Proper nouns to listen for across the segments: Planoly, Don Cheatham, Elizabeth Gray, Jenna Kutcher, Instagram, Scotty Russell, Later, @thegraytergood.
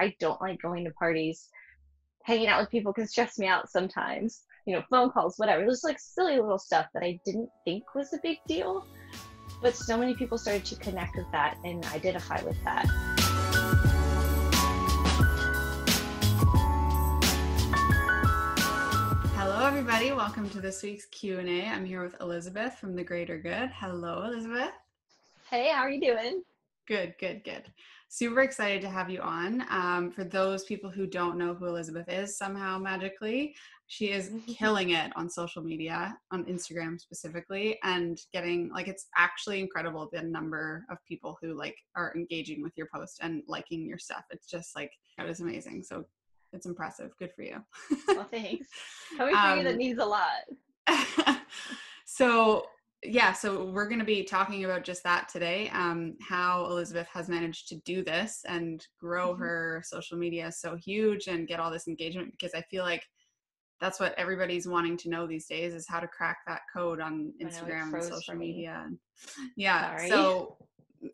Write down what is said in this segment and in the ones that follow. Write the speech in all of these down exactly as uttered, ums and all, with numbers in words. I don't like going to parties, hanging out with people can stress me out sometimes, you know, phone calls, whatever. There's like silly little stuff that I didn't think was a big deal, but so many people started to connect with that and identify with that. Hello everybody, welcome to this week's Q and A. I'm here with Elizabeth from The Greater Good. Hello Elizabeth. Hey, how are you doing? Good, good, good. Super excited to have you on. Um, for those people who don't know who Elizabeth is somehow magically, she is killing it on social media, on Instagram specifically, and getting, like, it's actually incredible the number of people who like are engaging with your post and liking your stuff. It's just like, that is amazing. So it's impressive. Good for you. Well, thanks. Coming from um, you, that means a lot. So yeah, so we're going to be talking about just that today, um, how Elizabeth has managed to do this and grow mm-hmm. her social media so huge and get all this engagement, because I feel like that's what everybody's wanting to know these days, is how to crack that code on Instagram and social media. Yeah, Sorry. So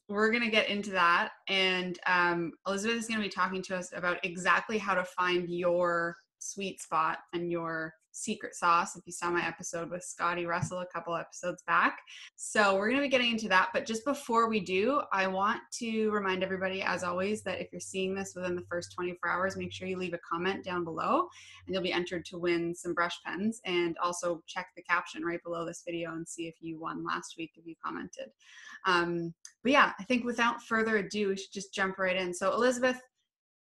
we're going to get into that, and um, Elizabeth is going to be talking to us about exactly how to find your sweet spot and your secret sauce, if you saw my episode with Scotty Russell a couple episodes back. So we're going to be getting into that, but just before we do, I want to remind everybody, as always, that if you're seeing this within the first twenty-four hours, make sure you leave a comment down below and you'll be entered to win some brush pens. And also check the caption right below this video and see if you won last week if you commented. Um, but yeah, I think without further ado, we should just jump right in. So Elizabeth,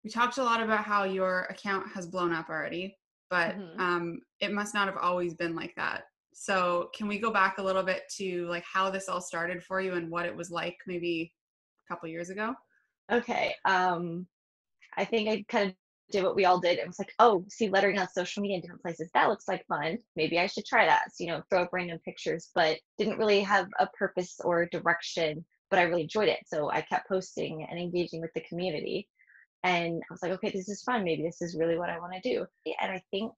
we talked a lot about how your account has blown up already, but mm-hmm. um, it must not have always been like that. So can we go back a little bit to like how this all started for you and what it was like maybe a couple years ago? Okay. Um, I think I kind of did what we all did. It was like, oh, see lettering on social media in different places. That looks like fun. Maybe I should try that. So, you know, throw up random pictures, but didn't really have a purpose or direction, but I really enjoyed it. So I kept posting and engaging with the community. And I was like, okay, this is fun. Maybe this is really what I want to do. And I think,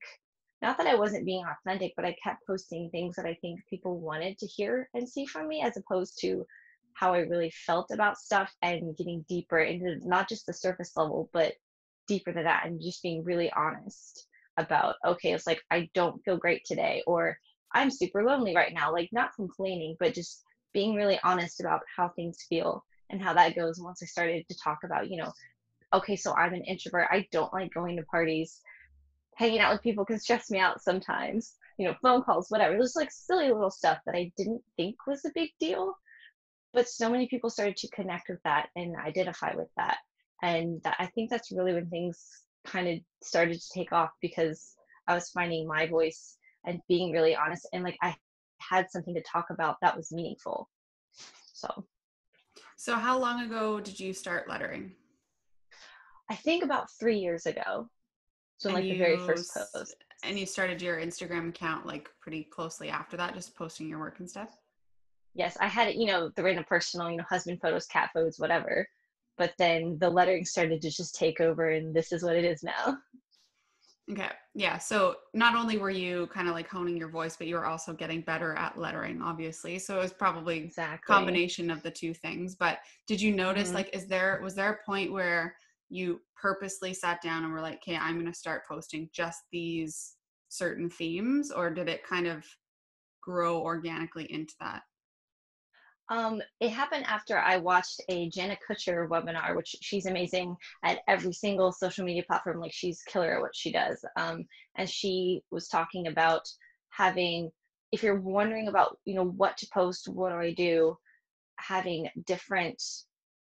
not that I wasn't being authentic, but I kept posting things that I think people wanted to hear and see from me, as opposed to how I really felt about stuff and getting deeper into not just the surface level, but deeper than that, and just being really honest about, okay, it's like, I don't feel great today, or I'm super lonely right now. Like, not complaining, but just being really honest about how things feel and how that goes. Once I started to talk about, you know, okay, so I'm an introvert. I don't like going to parties. Hanging out with people can stress me out sometimes, you know, phone calls, whatever. There's like silly little stuff that I didn't think was a big deal, but so many people started to connect with that and identify with that. And that, I think that's really when things kind of started to take off, because I was finding my voice and being really honest. And like, I had something to talk about that was meaningful. So. So how long ago did you start lettering? I think about three years ago. So like you, the very first post. And you started your Instagram account like pretty closely after that, just posting your work and stuff? Yes, I had, you know, the random personal, you know, husband photos, cat photos, whatever. But then the lettering started to just take over, and this is what it is now. Okay. Yeah. So not only were you kind of like honing your voice, but you were also getting better at lettering, obviously. So it was probably exactly. a combination of the two things. But did you notice, mm-hmm. like, is there, was there a point where you purposely sat down and were like, okay, I'm going to start posting just these certain themes, or did it kind of grow organically into that? Um, it happened after I watched a Jenna Kutcher webinar, which she's amazing at every single social media platform. Like, she's killer at what she does. Um, and she was talking about having, if you're wondering about, you know, what to post, what do I do, having different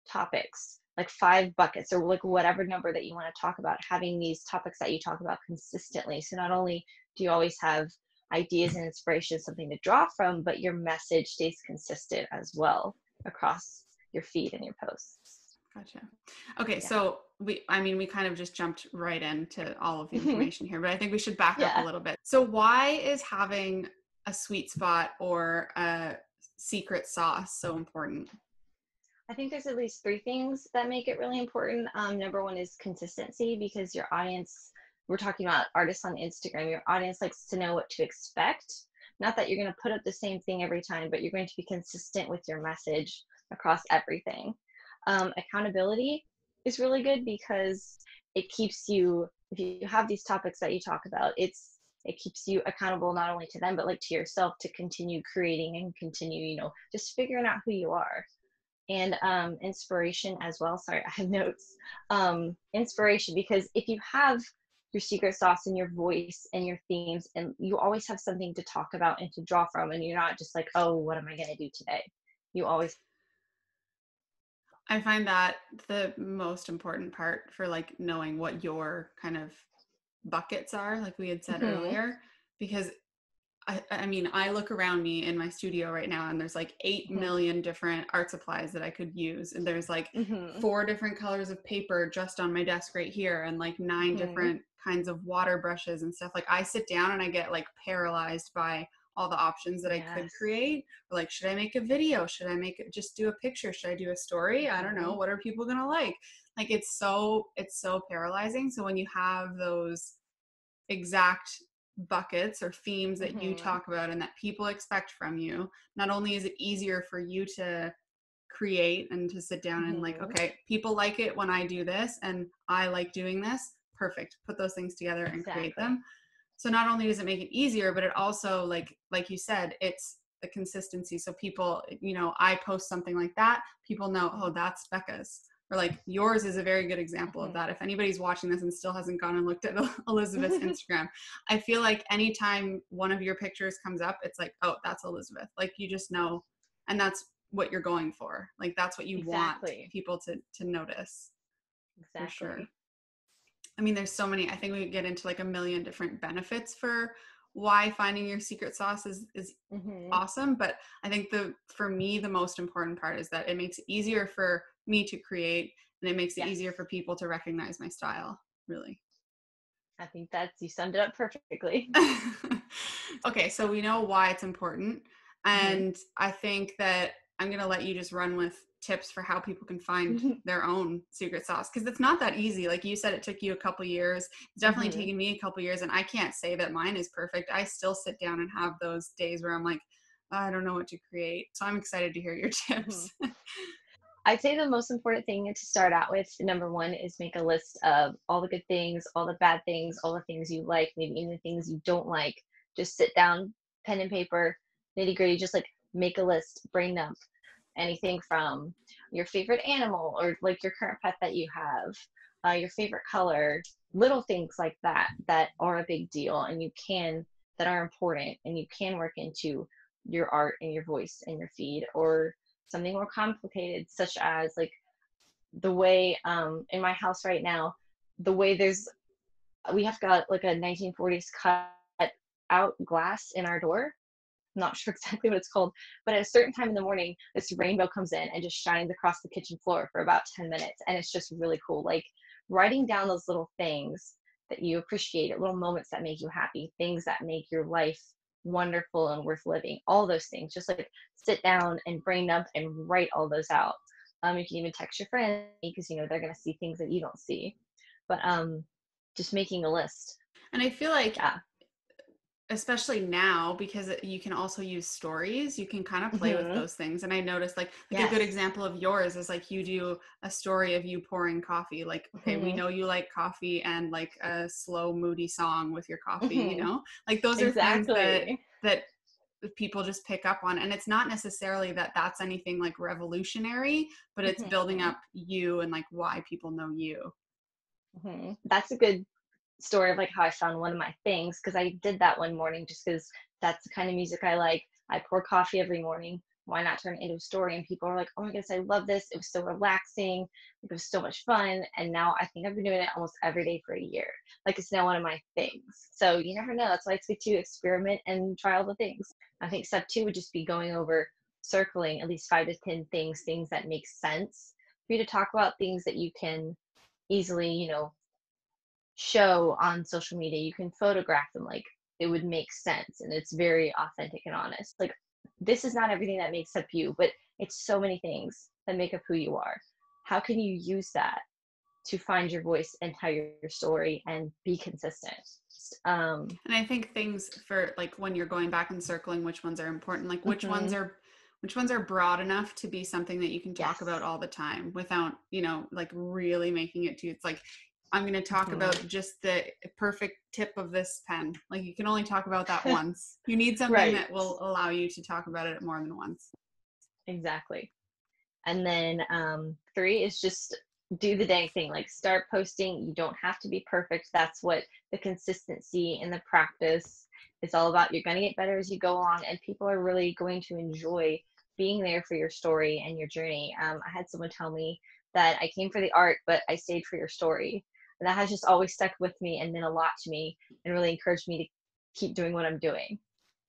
topics, like five buckets or like whatever number that you want to talk about, having these topics that you talk about consistently. So not only do you always have ideas and inspiration, something to draw from, but your message stays consistent as well across your feed and your posts. Gotcha. Okay. Yeah. So we, I mean, we kind of just jumped right into all of the information here, but I think we should back yeah. up a little bit. So why is having a sweet spot or a secret sauce so important? I think there's at least three things that make it really important. Um, number one is consistency, because your audience, we're talking about artists on Instagram, your audience likes to know what to expect. Not that you're going to put up the same thing every time, but you're going to be consistent with your message across everything. Um, accountability is really good, because it keeps you, if you have these topics that you talk about, it's, it keeps you accountable, not only to them, but like to yourself, to continue creating and continue, you know, just figuring out who you are. And um, inspiration as well. Sorry, I have notes. Um, inspiration, because if you have your secret sauce and your voice and your themes, and you always have something to talk about and to draw from, and you're not just like, oh, what am I going to do today? You always. I find that the most important part for like knowing what your kind of buckets are, like we had said mm-hmm. earlier, because I, I mean, I look around me in my studio right now and there's like eight mm-hmm. million different art supplies that I could use. And there's like mm-hmm. four different colors of paper just on my desk right here, and like nine mm-hmm. different kinds of water brushes and stuff. Like I sit down and I get like paralyzed by all the options that yes. I could create. Like, should I make a video? Should I make just do a picture? Should I do a story? I don't know. What are people going to like? Like, it's so, it's so paralyzing. So when you have those exact buckets or themes that mm-hmm. you talk about and that people expect from you, not only is it easier for you to create and to sit down mm-hmm. and like, okay, people like it when I do this and I like doing this, perfect, put those things together and exactly. create them. So not only does it make it easier, but it also, like like you said, it's the consistency. So people, you know, I post something like that, people know, oh, that's Becca's. Or like yours is a very good example of that. If anybody's watching this and still hasn't gone and looked at Elizabeth's Instagram, I feel like anytime one of your pictures comes up, it's like, oh, that's Elizabeth. Like you just know, and that's what you're going for. Like that's what you exactly. want people to to notice. Exactly. For sure. I mean, there's so many. I think we could get into like a million different benefits for why finding your secret sauce is, is mm-hmm. awesome. But I think the, for me, the most important part is that it makes it easier for me to create, and it makes it yes. easier for people to recognize my style, really. I think that's, you summed it up perfectly. Okay, so we know why it's important, and mm-hmm. I think that I'm gonna let you just run with tips for how people can find mm-hmm. their own secret sauce, because it's not that easy. Like you said, it took you a couple years. It's definitely mm-hmm. taken me a couple years, and I can't say that mine is perfect. I still sit down and have those days where I'm like, oh, I don't know what to create. So I'm excited to hear your tips. Mm-hmm. I'd say the most important thing to start out with, number one, is make a list of all the good things, all the bad things, all the things you like, maybe even the things you don't like. Just sit down, pen and paper, nitty gritty, just like make a list, brain dump. Anything from your favorite animal or like your current pet that you have, uh, your favorite color, little things like that that are a big deal and you can, that are important and you can work into your art and your voice and your feed, or something more complicated, such as like the way um, in my house right now, the way there's, we have got like a nineteen forties cut out glass in our door. I'm not sure exactly what it's called, but at a certain time in the morning, this rainbow comes in and just shines across the kitchen floor for about ten minutes. And it's just really cool. Like writing down those little things that you appreciate, little moments that make you happy, things that make your life wonderful and worth living, all those things. Just like sit down and brain dump and write all those out. Um, you can even text your friend, because you know they're going to see things that you don't see. But um, just making a list. And I feel like, yeah. especially now, because you can also use stories, you can kind of play mm-hmm. with those things. And I noticed like, like yes. a good example of yours is like you do a story of you pouring coffee. Like, okay, mm-hmm. we know you like coffee, and like a slow moody song with your coffee, mm-hmm. you know, like those are exactly. things that, that people just pick up on. And it's not necessarily that that's anything like revolutionary, but it's mm-hmm. building up you and like why people know you. Mm-hmm. That's a good story of like how I found one of my things, because I did that one morning just because that's the kind of music I like. I pour coffee every morning. Why not turn it into a story? And people are like, oh my goodness, I love this. It was so relaxing. It was so much fun. And now I think I've been doing it almost every day for a year. Like it's now one of my things. So you never know. That's why it's good to experiment and try all the things. I think step two would just be going over, circling at least five to ten things, things that make sense for you to talk about, things that you can easily, you know, show on social media. You can photograph them, like it would make sense, and it's very authentic and honest. Like this is not everything that makes up you, but it's so many things that make up who you are. How can you use that to find your voice and tell your story and be consistent? Um and I think things for like when you're going back and circling which ones are important, like which mm-hmm. ones are Which ones are broad enough to be something that you can talk yes. about all the time without, you know, like really making it to, it's like I'm going to talk mm. about just the perfect tip of this pen. Like, you can only talk about that once. You need something right. that will allow you to talk about it more than once. Exactly. And then um, three is just do the dang thing. Like, start posting. You don't have to be perfect. That's what the consistency and the practice is all about. You're going to get better as you go along, and people are really going to enjoy being there for your story and your journey. Um, I had someone tell me that I came for the art, but I stayed for your story. And that has just always stuck with me and meant a lot to me and really encouraged me to keep doing what I'm doing.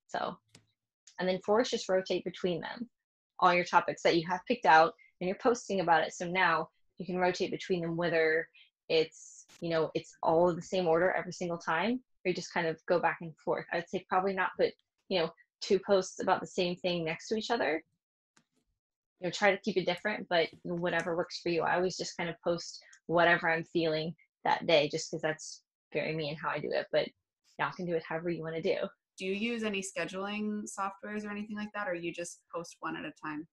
So, and then four is just rotate between them, all your topics that you have picked out and you're posting about it. So now you can rotate between them, whether it's, you know, it's all the same order every single time, or you just kind of go back and forth. I'd say probably not put, you know, two posts about the same thing next to each other. You know, try to keep it different, but whatever works for you. I always just kind of post whatever I'm feeling that day, just because that's very me and how I do it, but y'all can do it however you want to do. Do you use any scheduling softwares or anything like that, or you just post one at a time?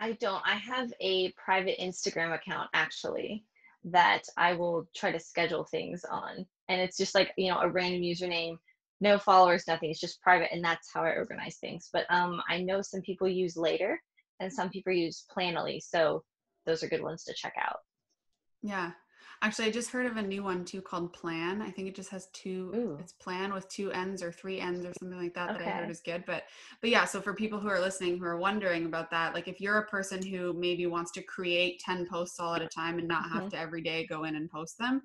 I don't. I have a private Instagram account, actually, that I will try to schedule things on. And it's just like, you know, a random username, no followers, nothing. It's just private, and that's how I organize things. But um, I know some people use Later, and some people use Planoly. So those are good ones to check out. Yeah. Actually, I just heard of a new one too called Plan. I think it just has two, Ooh. It's Plan with two N's or three N's or something like that, okay. that I heard is good. But but yeah, so for people who are listening, who are wondering about that, like if you're a person who maybe wants to create ten posts all at a time and not mm-hmm. have to every day go in and post them,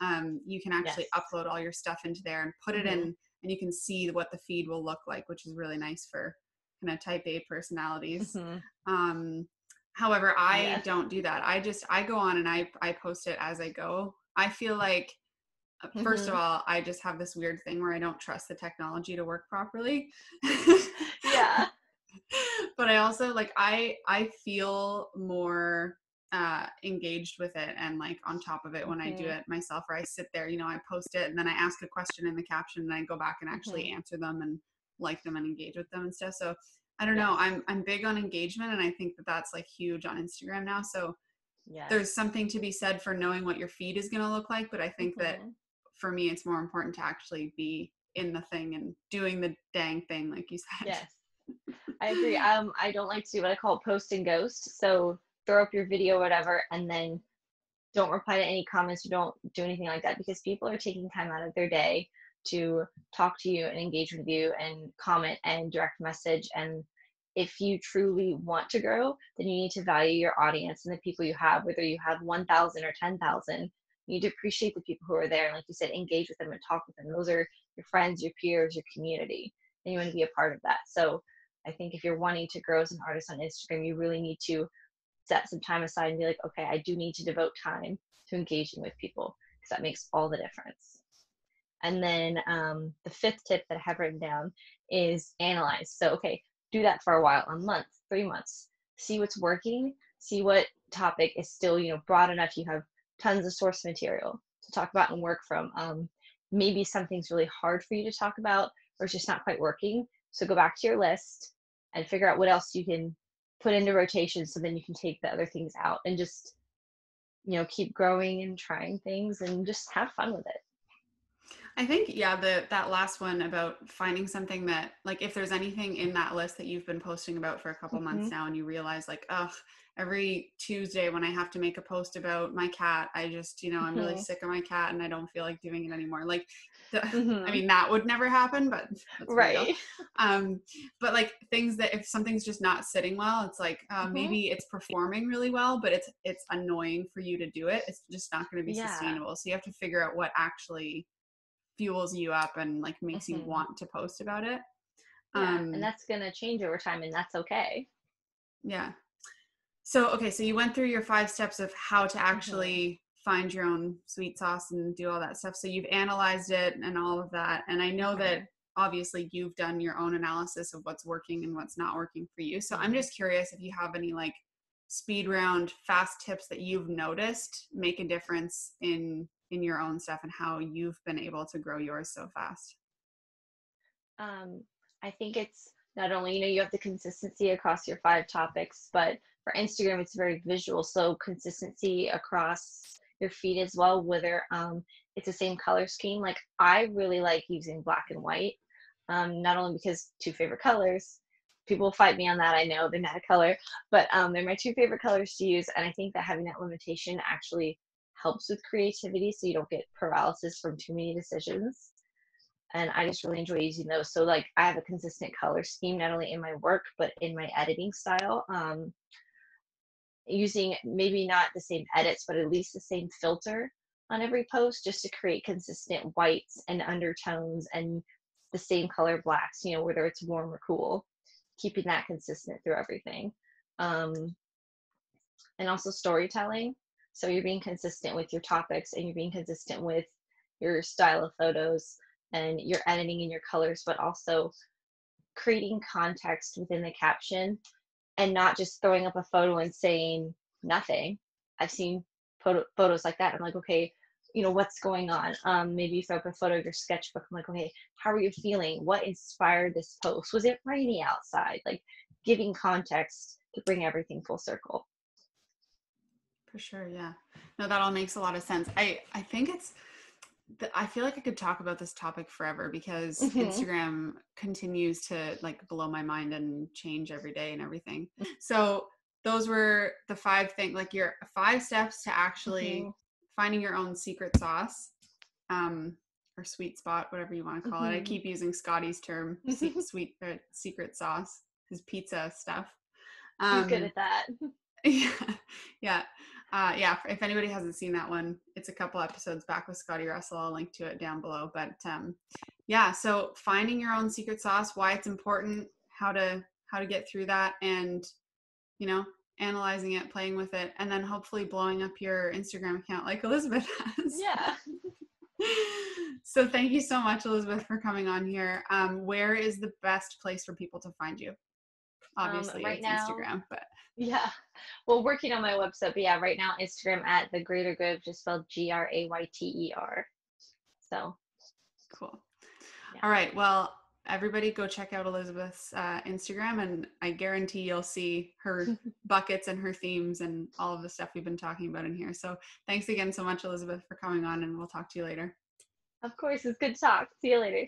um, you can actually yes. upload all your stuff into there and put it mm-hmm. in, and you can see what the feed will look like, which is really nice for kind of type A personalities. Mm-hmm. Um, However, I yeah. don't do that. I just, I go on and I, I post it as I go. I feel like, mm-hmm. first of all, I just have this weird thing where I don't trust the technology to work properly. yeah. But I also like, I, I feel more uh, engaged with it and like on top of it when mm-hmm. I do it myself, or I sit there, you know, I post it and then I ask a question in the caption and I go back and actually mm-hmm. answer them and like them and engage with them and stuff. So I don't know. I'm I'm big on engagement, and I think that that's like huge on Instagram now. So yes. there's something to be said for knowing what your feed is going to look like. But I think mm-hmm. that for me, it's more important to actually be in the thing and doing the dang thing, like you said. Yes, I agree. Um, I don't like to do what I call post and ghost. So throw up your video, or whatever, and then don't reply to any comments. You don't do anything like that, because people are taking time out of their day to talk to you and engage with you and comment and direct message. And if you truly want to grow, then you need to value your audience and the people you have, whether you have one thousand or ten thousand. You need to appreciate the people who are there. And like you said, engage with them and talk with them. Those are your friends, your peers, your community, and you want to be a part of that. So I think if you're wanting to grow as an artist on Instagram, you really need to set some time aside and be like, okay, I do need to devote time to engaging with people, because that makes all the difference. And then um, the fifth tip that I have written down is analyze. So, okay, do that for a while, a month, three months. See what's working. See what topic is still, you know, broad enough. You have tons of source material to talk about and work from. Um, maybe something's really hard for you to talk about, or it's just not quite working. So go back to your list and figure out what else you can put into rotation, so then you can take the other things out and just, you know, keep growing and trying things and just have fun with it. I think, yeah, the, that last one about finding something that, like, if there's anything in that list that you've been posting about for a couple mm-hmm. months now, and you realize like, ugh, every Tuesday when I have to make a post about my cat, I just, you know, I'm mm-hmm. really sick of my cat and I don't feel like doing it anymore. Like, the, mm-hmm. I mean, that would never happen, but that's right. Um, but like things that if something's just not sitting well, it's like, uh, mm-hmm. maybe it's performing really well, but it's, it's annoying for you to do it. It's just not going to be yeah. sustainable. So you have to figure out what actually fuels you up and like makes mm-hmm. you want to post about it. Yeah, um, and that's going to change over time, and that's okay. Yeah. So, okay. So you went through your five steps of how to actually mm-hmm. find your own sweet sauce and do all that stuff. So you've analyzed it and all of that. And I know okay. that obviously you've done your own analysis of what's working and what's not working for you. So mm-hmm. I'm just curious if you have any like speed round fast tips that you've noticed make a difference in in your own stuff and how you've been able to grow yours so fast? Um, I think it's not only, you know, you have the consistency across your five topics, but for Instagram, it's very visual. So consistency across your feet as well, whether um, it's the same color scheme. Like I really like using black and white, um, not only because two favorite colors, people fight me on that, I know they're not a color, but um, they're my two favorite colors to use. And I think that having that limitation actually helps with creativity, so you don't get paralysis from too many decisions. And I just really enjoy using those. So like I have a consistent color scheme, not only in my work, but in my editing style. Um, using maybe not the same edits, but at least the same filter on every post, just to create consistent whites and undertones and the same color blacks, you know, whether it's warm or cool, keeping that consistent through everything. Um, and also storytelling. So you're being consistent with your topics and you're being consistent with your style of photos and your editing and your colors, but also creating context within the caption and not just throwing up a photo and saying nothing. I've seen photo, photos like that. I'm like, okay, you know, what's going on? Um, maybe you throw up a photo of your sketchbook. I'm like, okay, how are you feeling? What inspired this post? Was it rainy outside? Like giving context to bring everything full circle. For sure. Yeah. No, that all makes a lot of sense. I, I think it's, I feel like I could talk about this topic forever because mm-hmm. Instagram continues to like blow my mind and change every day and everything. So those were the five things, like your five steps to actually mm-hmm. finding your own secret sauce, um, or sweet spot, whatever you want to call mm-hmm. it. I keep using Scotty's term, sweet or secret sauce, his pizza stuff. Um, He's good at that. Yeah. Yeah. Uh, yeah. If anybody hasn't seen that one, it's a couple episodes back with Scotty Russell. I'll link to it down below, but, um, yeah. So finding your own secret sauce, why it's important, how to, how to get through that and, you know, analyzing it, playing with it, and then hopefully blowing up your Instagram account like Elizabeth has. Yeah. So thank you so much, Elizabeth, for coming on here. Um, where is the best place for people to find you? Obviously um, right it's now, Instagram, but yeah, well, working on my website, but yeah, right now Instagram at The Greater Good, just spelled G R A Y T E R. So cool. Yeah. All right, well, everybody go check out Elizabeth's uh Instagram, and I guarantee you'll see her buckets and her themes and all of the stuff we've been talking about in here. So thanks again so much, Elizabeth, for coming on, and we'll talk to you later. Of course, it's good to talk. See you later.